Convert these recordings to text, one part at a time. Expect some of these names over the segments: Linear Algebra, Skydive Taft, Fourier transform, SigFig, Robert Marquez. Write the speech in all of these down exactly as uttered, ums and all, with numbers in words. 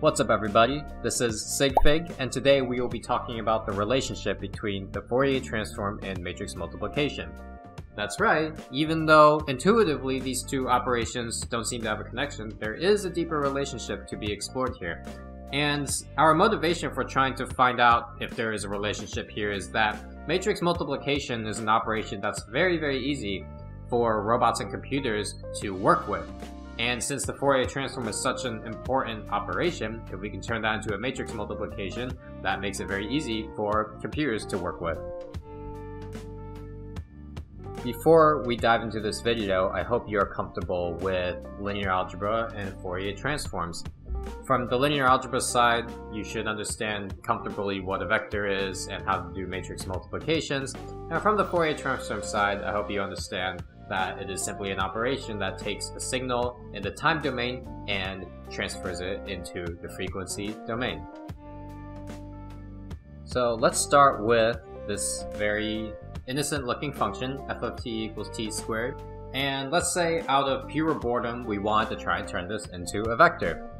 What's up everybody, this is SigFig, and today we will be talking about the relationship between the Fourier transform and matrix multiplication. That's right, even though intuitively these two operations don't seem to have a connection, there is a deeper relationship to be explored here. And our motivation for trying to find out if there is a relationship here is that matrix multiplication is an operation that's very very easy for robots and computers to work with. And since the Fourier transform is such an important operation, if we can turn that into a matrix multiplication, that makes it very easy for computers to work with. Before we dive into this video, I hope you're comfortable with linear algebra and Fourier transforms. From the linear algebra side, you should understand comfortably what a vector is and how to do matrix multiplications. And from the Fourier transform side, I hope you understand that it is simply an operation that takes a signal in the time domain and transfers it into the frequency domain. So let's start with this very innocent looking function, f of t equals t squared. And let's say out of pure boredom, we wanted to try and turn this into a vector.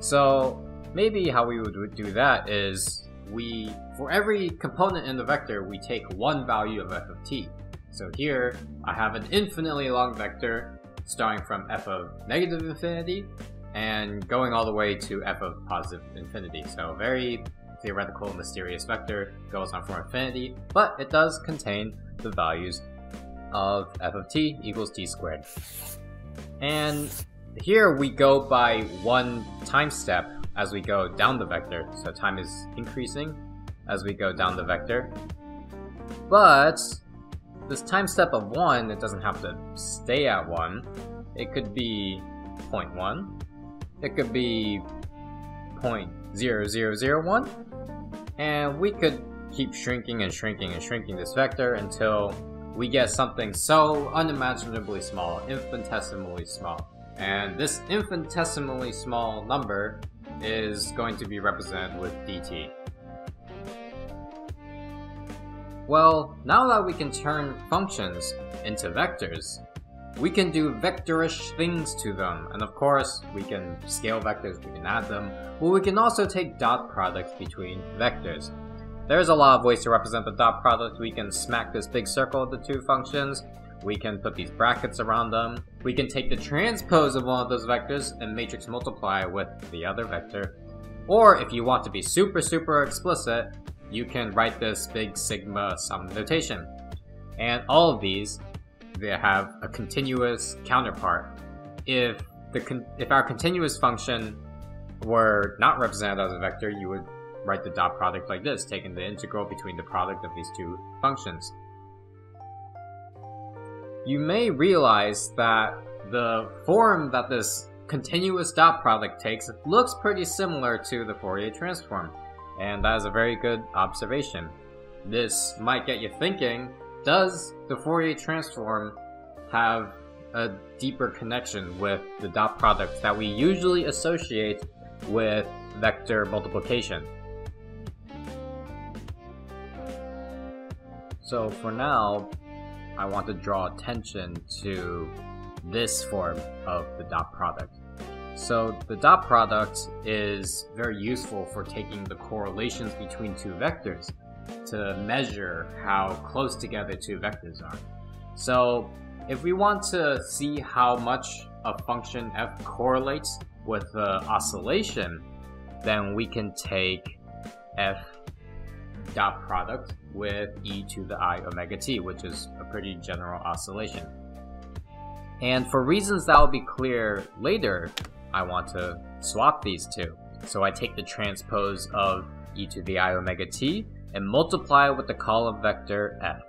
So maybe how we would do that is we, for every component in the vector, we take one value of f of t. So here, I have an infinitely long vector starting from f of negative infinity and going all the way to f of positive infinity. So a very theoretical, mysterious vector, goes on for infinity, but it does contain the values of f of t equals t squared. And here we go by one time step as we go down the vector. So time is increasing as we go down the vector. But this time step of one, it doesn't have to stay at one. It could be zero point one. It could be zero point zero zero zero one. And we could keep shrinking and shrinking and shrinking this vector until we get something so unimaginably small, infinitesimally small. And this infinitesimally small number is going to be represented with dt. Well, now that we can turn functions into vectors, we can do vectorish things to them. And of course, we can scale vectors, we can add them, but we can also take dot products between vectors. There's a lot of ways to represent the dot product. We can smack this big circle of the two functions, we can put these brackets around them, we can take the transpose of one of those vectors and matrix multiply with the other vector. Or if you want to be super super explicit, you can write this big sigma sum notation. And all of these, they have a continuous counterpart. If the con if our continuous function were not represented as a vector, you would write the dot product like this, taking the integral between the product of these two functions. You may realize that the form that this continuous dot product takes looks pretty similar to the Fourier transform. And that is a very good observation. This might get you thinking, does the Fourier transform have a deeper connection with the dot product that we usually associate with vector multiplication? So for now, I want to draw attention to this form of the dot product. So the dot product is very useful for taking the correlations between two vectors to measure how close together two vectors are. So if we want to see how much a function f correlates with the oscillation, then we can take f dot product with e to the I omega t, which is a pretty general oscillation. And for reasons that will be clear later, I want to swap these two. So I take the transpose of e to the I omega t and multiply with the column vector f.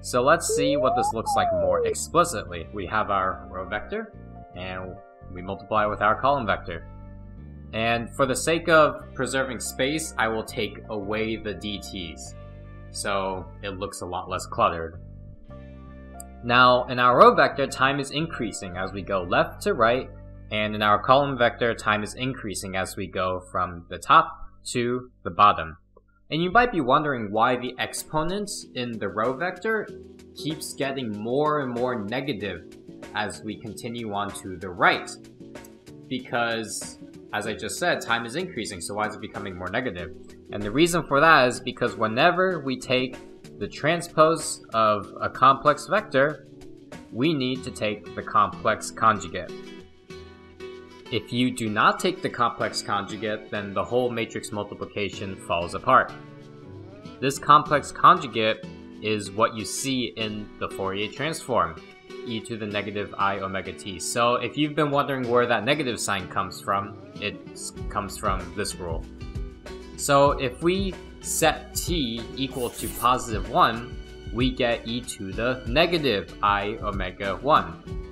So let's see what this looks like more explicitly. We have our row vector and we multiply with our column vector. And for the sake of preserving space, I will take away the dt's. So it looks a lot less cluttered. Now, in our row vector, time is increasing as we go left to right, and in our column vector, time is increasing as we go from the top to the bottom. And you might be wondering why the exponent in the row vector keeps getting more and more negative as we continue on to the right. because, as I just said, time is increasing, so why is it becoming more negative? And the reason for that is because whenever we take the transpose of a complex vector, we need to take the complex conjugate. If you do not take the complex conjugate, then the whole matrix multiplication falls apart. This complex conjugate is what you see in the Fourier transform, e to the negative I omega t. So if you've been wondering where that negative sign comes from, it comes from this rule. So if we set t equal to positive one, we get e to the negative I omega one.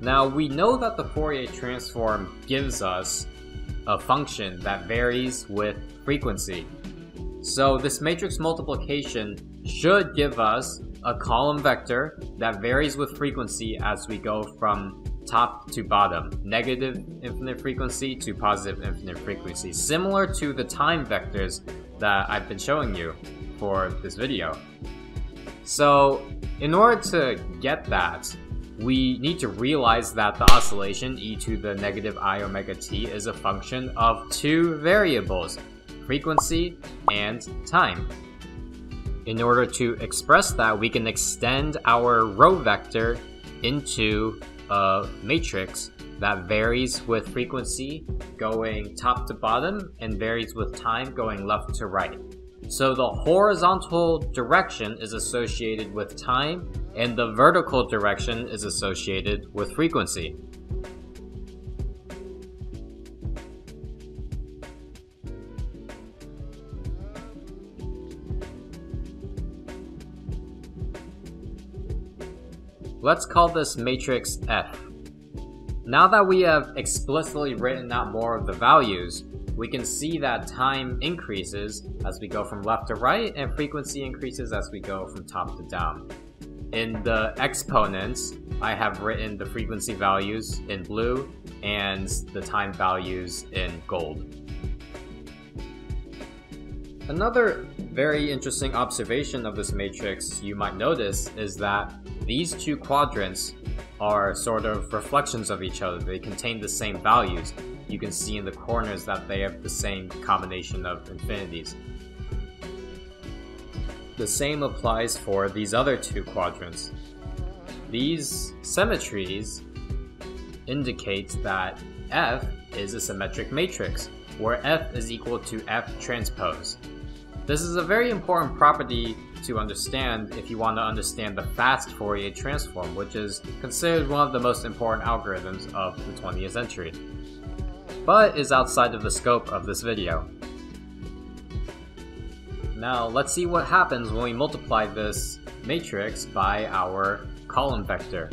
Now, we know that the Fourier transform gives us a function that varies with frequency. So this matrix multiplication should give us a column vector that varies with frequency as we go from top to bottom, negative infinite frequency to positive infinite frequency, similar to the time vectors that I've been showing you for this video. So in order to get that, we need to realize that the oscillation e to the negative I omega t is a function of two variables, frequency and time. In order to express that, we can extend our row vector into a matrix that varies with frequency going top to bottom and varies with time going left to right. So the horizontal direction is associated with time, and the vertical direction is associated with frequency. Let's call this matrix F. Now that we have explicitly written out more of the values, we can see that time increases as we go from left to right, and frequency increases as we go from top to down. In the exponents, I have written the frequency values in blue and the time values in gold. Another very interesting observation of this matrix you might notice is that these two quadrants are sort of reflections of each other. They contain the same values. You can see in the corners that they have the same combination of infinities. The same applies for these other two quadrants. These symmetries indicate that F is a symmetric matrix, where F is equal to F transpose. This is a very important property to understand if you want to understand the fast Fourier transform, which is considered one of the most important algorithms of the twentieth century, but is outside of the scope of this video. Now let's see what happens when we multiply this matrix by our column vector.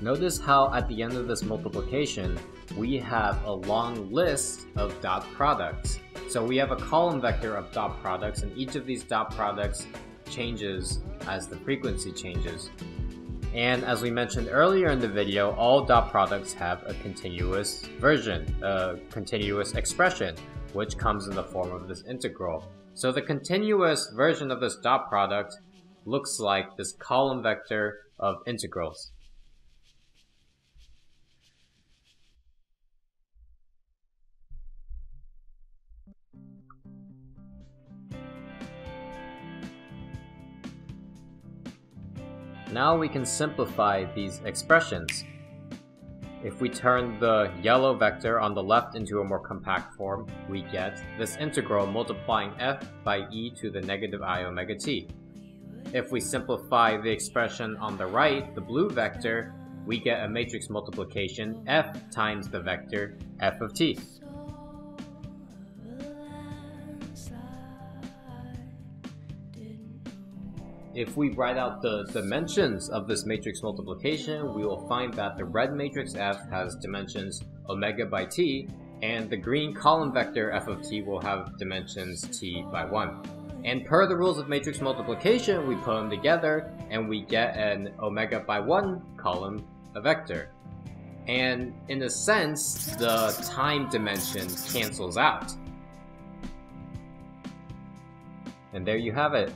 Notice how at the end of this multiplication, we have a long list of dot products. So we have a column vector of dot products, and each of these dot products changes as the frequency changes. And as we mentioned earlier in the video, all dot products have a continuous version, a continuous expression, which comes in the form of this integral. So the continuous version of this dot product looks like this column vector of integrals. Now we can simplify these expressions. If we turn the yellow vector on the left into a more compact form, we get this integral multiplying f by e to the negative I omega t. If we simplify the expression on the right, the blue vector, we get a matrix multiplication f times the vector f of t. If we write out the dimensions of this matrix multiplication, we will find that the red matrix F has dimensions omega by t, and the green column vector F of t will have dimensions t by one. And per the rules of matrix multiplication, we put them together and we get an omega by one column vector. And in a sense, the time dimension cancels out. And there you have it,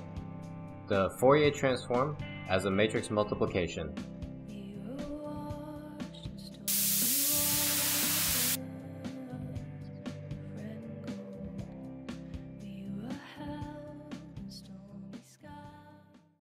the Fourier transform as a matrix multiplication.